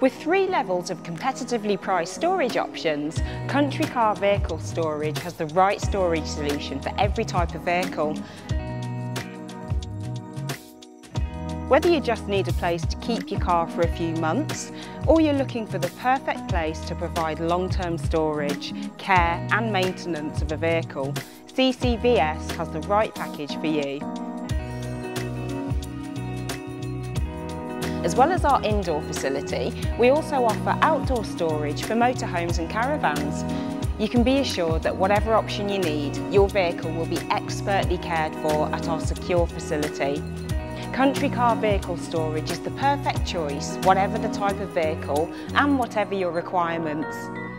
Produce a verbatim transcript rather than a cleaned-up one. With three levels of competitively priced storage options, Country Car Vehicle Storage has the right storage solution for every type of vehicle. Whether you just need a place to keep your car for a few months, or you're looking for the perfect place to provide long-term storage, care and maintenance of a vehicle, C C V S has the right package for you. As well as our indoor facility, we also offer outdoor storage for motorhomes and caravans. You can be assured that whatever option you need, your vehicle will be expertly cared for at our secure facility. Country Car Vehicle Storage is the perfect choice, whatever the type of vehicle and whatever your requirements.